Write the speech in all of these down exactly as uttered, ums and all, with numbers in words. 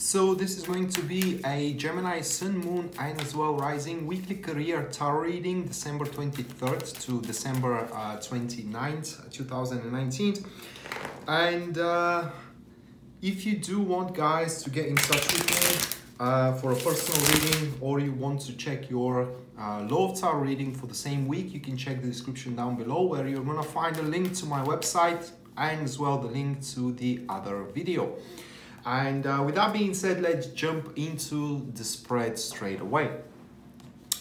So this is going to be a Gemini Sun, Moon and as well Rising weekly career tarot reading, December twenty-third to December uh, 29th, two thousand nineteen. And uh, if you do want, guys, to get in touch with me uh, for a personal reading, or you want to check your uh, Love Tarot reading for the same week, you can check the description down below, where you're going to find a link to my website and as well the link to the other video. And uh, with that being said, let's jump into the spread straight away.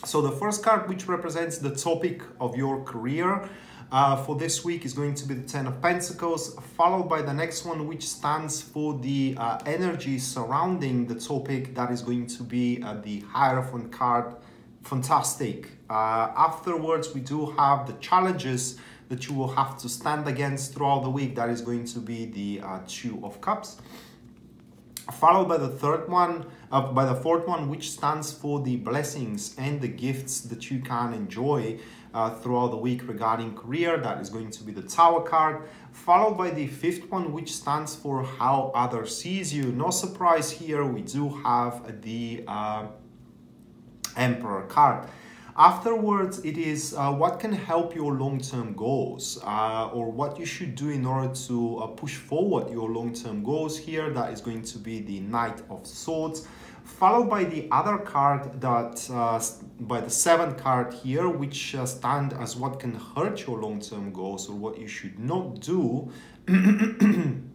So the first card, which represents the topic of your career uh, for this week, is going to be the Ten of Pentacles, followed by the next one, which stands for the uh, energy surrounding the topic. That is going to be uh, the Hierophant card, Fantastic. Uh, afterwards, we do have the challenges that you will have to stand against throughout the week. That is going to be the uh, Two of Cups, followed by the third one, uh, by the fourth one, which stands for the blessings and the gifts that you can enjoy uh, throughout the week regarding career. That is going to be the Tower card, followed by the fifth one, which stands for how others sees you. No surprise here, we do have the uh, Emperor card. Afterwards, it is uh, what can help your long-term goals, uh, or what you should do in order to uh, push forward your long-term goals here. That is going to be the Knight of Swords, followed by the other card, that uh, by the seventh card here, which uh, stand as what can hurt your long-term goals, or what you should not do in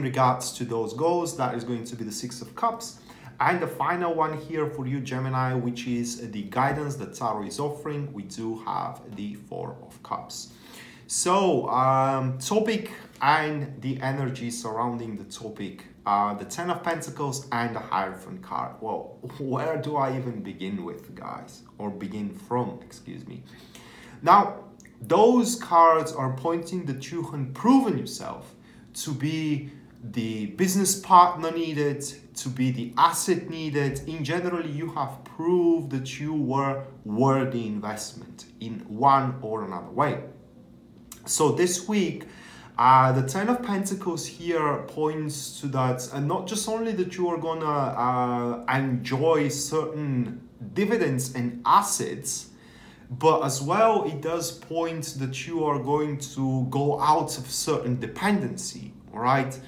regards to those goals. That is going to be the Six of Cups. And the final one here for you, Gemini, which is the guidance that Tarot is offering. We do have the Four of Cups. So, um, topic and the energy surrounding the topic, uh, the Ten of Pentacles and the Hierophant card. Well, where do I even begin with, guys? Or begin from, excuse me. Now, those cards are pointing that you have proven yourself to be the business partner needed, to be the asset needed. In general, you have proved that you were worthy investment in one or another way. So this week, uh, the Ten of Pentacles here points to that, and not just only that you are gonna uh, enjoy certain dividends and assets, but as well it does point that you are going to go out of certain dependency, all right?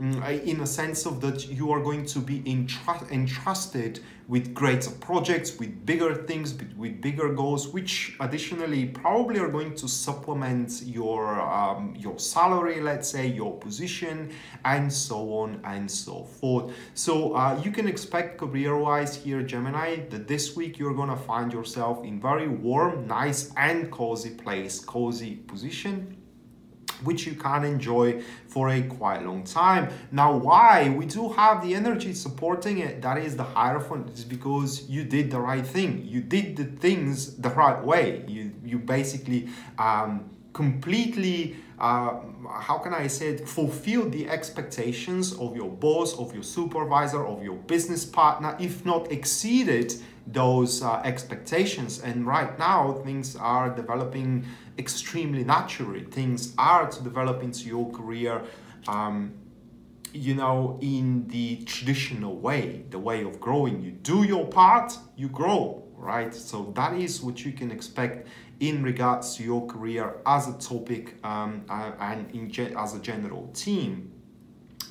In a sense of that you are going to be entrust, entrusted with greater projects, with bigger things, with bigger goals, which additionally probably are going to supplement your um, your salary, let's say, your position, and so on and so forth. So uh, you can expect career-wise here, Gemini, that this week you're gonna find yourself in very warm, nice, and cozy place, cozy position, which you can enjoy for a quite long time. Now, why we do have the energy supporting it, that is the Hierophant, is because you did the right thing. You did the things the right way. You, you basically um, completely, uh, how can I say it, fulfilled the expectations of your boss, of your supervisor, of your business partner, if not exceeded those uh, expectations. And right now things are developing extremely naturally. Things are to develop into your career, um, you know, in the traditional way, the way of growing. You do your part, you grow, right? So that is what you can expect in regards to your career as a topic, um, and in ge as a general theme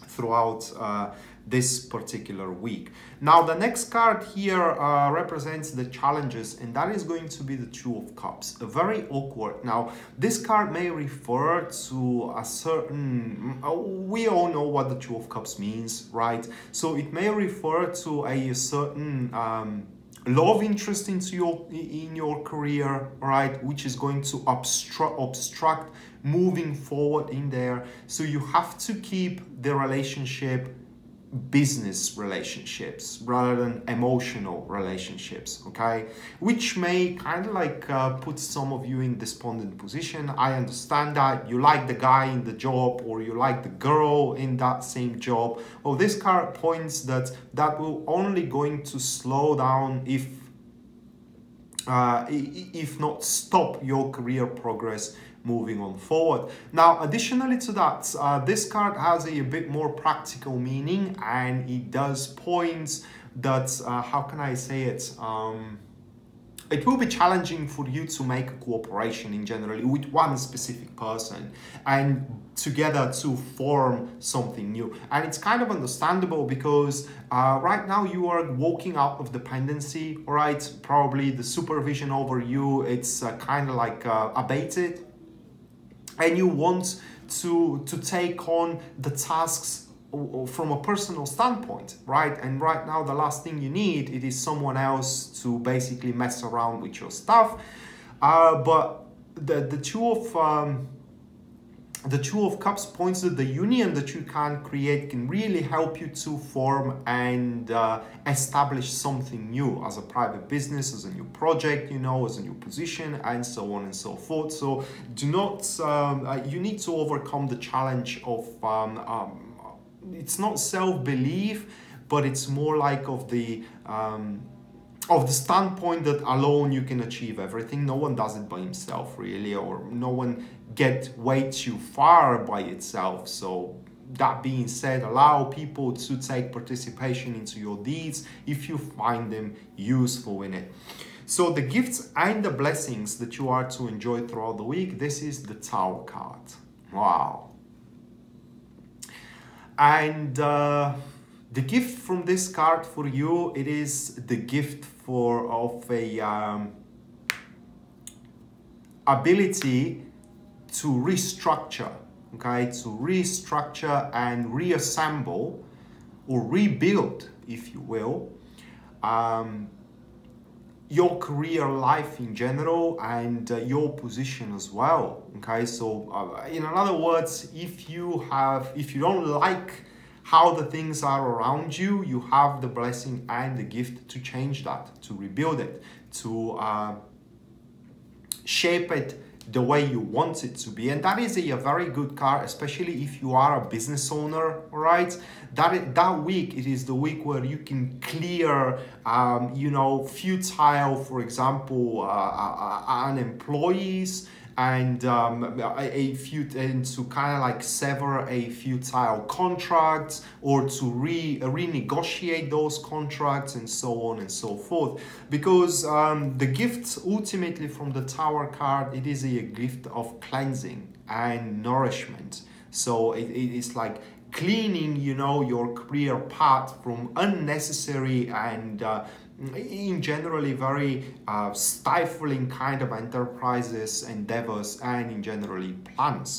throughout uh, this particular week. Now, the next card here uh, represents the challenges, and that is going to be the Two of Cups. Very awkward. Now, this card may refer to a certain, uh, we all know what the Two of Cups means, right? So it may refer to a certain um, love interest into your, in your career, right? Which is going to obstruct, obstruct moving forward in there. So you have to keep the relationship business relationships rather than emotional relationships, okay? Which may kind of like uh, put some of you in despondent position. I understand that you like the guy in the job, or you like the girl in that same job. Well, this card points that that will only going to slow down, if uh, if not stop, your career progress moving on forward. Now, additionally to that, uh, this card has a, a bit more practical meaning, and it does point that, uh, how can I say it? Um, It will be challenging for you to make a cooperation in general with one specific person and together to form something new. And it's kind of understandable because uh, right now you are walking out of dependency, all right? Probably the supervision over you, it's uh, kind of like uh, abated. And you want to, to take on the tasks from a personal standpoint, right? And right now the last thing you need, it is someone else to basically mess around with your stuff. Uh, but the, the two of um, the two of cups points that the union that you can create can really help you to form and uh, establish something new as a private business, as a new project, you know, as a new position, and so on and so forth. So do not, um, uh, you need to overcome the challenge of um, um, it's not self-belief, but it's more like of the um, of the standpoint that alone you can achieve everything. No one does it by himself, really, or no one get way too far by itself. So that being said, allow people to take participation into your deeds if you find them useful in it. So the gifts and the blessings that you are to enjoy throughout the week, this is the Tower card. Wow. And uh, the gift from this card for you, it is the gift for of a um, ability to restructure, okay? To restructure and reassemble or rebuild, if you will, um, your career life in general and uh, your position as well, okay? So uh, in other words, if you have if you don't like how the things are around you, you have the blessing and the gift to change that, to rebuild it, to uh, shape it the way you want it to be. And that is a, a very good card, especially if you are a business owner, right? That that week, it is the week where you can clear, um, you know, futile, for example, uh, uh, employees, and um, a few, and to kind of like sever a futile contract or to re renegotiate those contracts and so on and so forth. Because um, the gift ultimately from the Tower card, it is a gift of cleansing and nourishment. So it, it is like cleaning, you know, your career path from unnecessary and uh, in generally very uh, stifling kind of enterprises, endeavors, and in generally plans.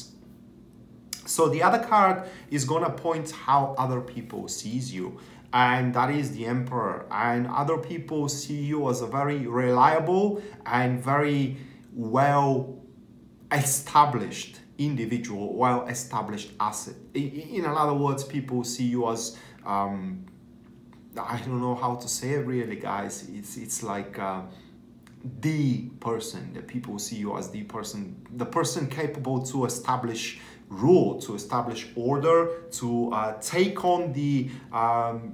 So the other card is gonna point how other people sees you, and that is the Emperor. And other people see you as a very reliable and very well established individual, well established asset. In, in other words, people see you as um, I don't know how to say it really, guys. It's it's like uh, the person that people see you as, the person, the person capable to establish rule, to establish order, to uh, take on the um,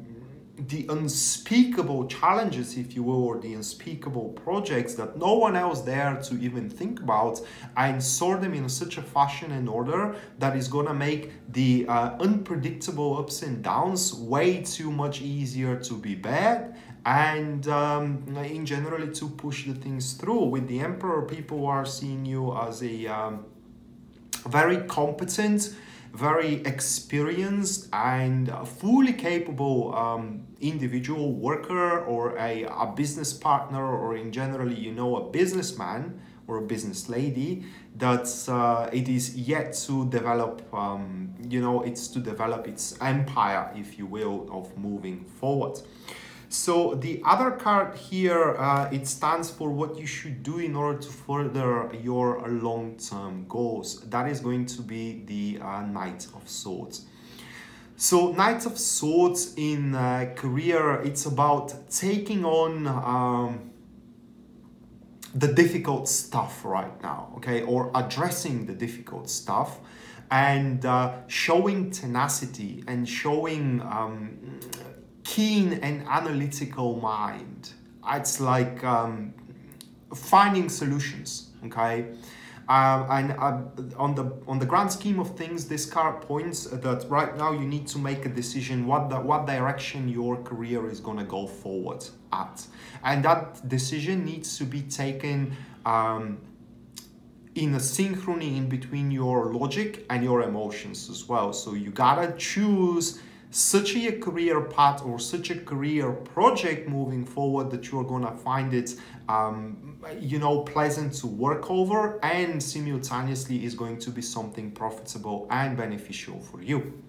the unspeakable challenges, if you will, or the unspeakable projects that no one else dare to even think about, and sort them in such a fashion and order that is gonna make the uh, unpredictable ups and downs way too much easier to be bad, and um, in generally to push the things through. With the Emperor, people are seeing you as a um, very competent, very experienced and fully capable um, individual worker, or a, a business partner, or in generally, you know, a businessman or a business lady that uh, it is yet to develop, um, you know, it's to develop its empire, if you will, of moving forward. So the other card here, uh, it stands for what you should do in order to further your long-term goals. That is going to be the uh, Knight of Swords. So Knight of Swords in uh, career, it's about taking on um, the difficult stuff right now, okay? Or addressing the difficult stuff and uh, showing tenacity and showing um, keen and analytical mind. It's like um, finding solutions, okay? Um, and uh, on the on the grand scheme of things, this card points that right now you need to make a decision what the, what direction your career is going to go forward at, and that decision needs to be taken um, in a synchrony in between your logic and your emotions as well. So you gotta choose such a career path or such a career project moving forward that you're gonna find it um, you know, pleasant to work over, and simultaneously is going to be something profitable and beneficial for you.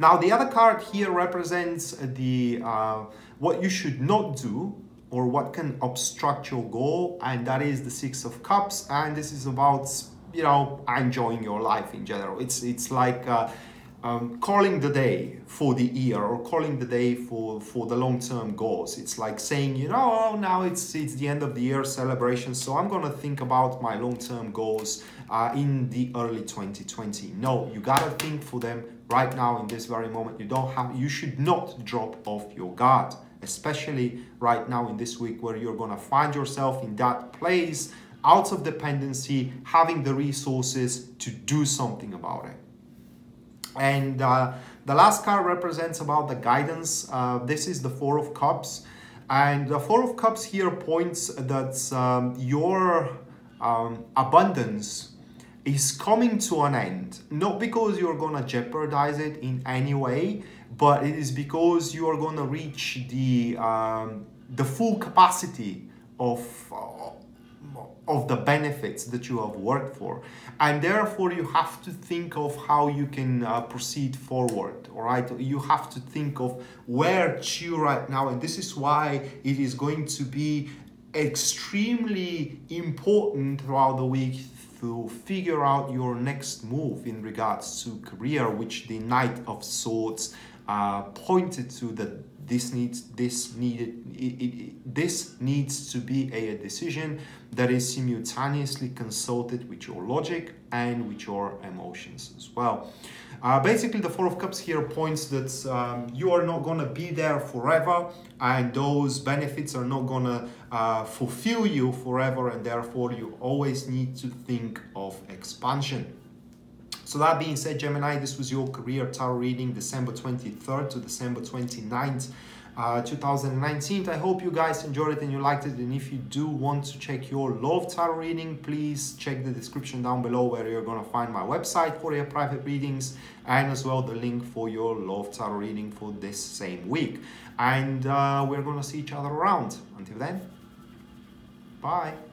Now the other card here represents the uh, what you should not do or what can obstruct your goal, and that is the Six of Cups, and this is about, you know, enjoying your life in general. It's, it's like uh, Um, calling the day for the year, or calling the day for, for the long-term goals. It's like saying, you know, oh, now it's it's the end of the year celebration, so I'm gonna think about my long-term goals uh, in the early twenty twenty. No, you gotta think for them right now in this very moment. You don't have, you should not drop off your guard, especially right now in this week where you're gonna find yourself in that place out of dependency, having the resources to do something about it. And uh, the last card represents about the guidance. Uh, this is the Four of Cups, and the Four of Cups here points that um, your um, abundance is coming to an end, not because you're gonna jeopardize it in any way, but it is because you are gonna reach the um, the full capacity of uh, of the benefits that you have worked for, and therefore you have to think of how you can uh, proceed forward. All right, you have to think of where to right now, and this is why it is going to be extremely important throughout the week to figure out your next move in regards to career, which the Knight of Swords uh, pointed to, that This needs this needed it, it, this needs to be a decision that is simultaneously consulted with your logic and with your emotions as well. Uh, basically, the Four of Cups here points that um, you are not gonna be there forever, and those benefits are not gonna uh, fulfill you forever, and therefore you always need to think of expansion. So that being said, Gemini, this was your career tarot reading, December twenty-third to December twenty-ninth, uh, two thousand nineteen. I hope you guys enjoyed it and you liked it. And if you do want to check your love tarot reading, please check the description down below where you're going to find my website for your private readings, and as well the link for your love tarot reading for this same week. And uh, we're going to see each other around. Until then, bye.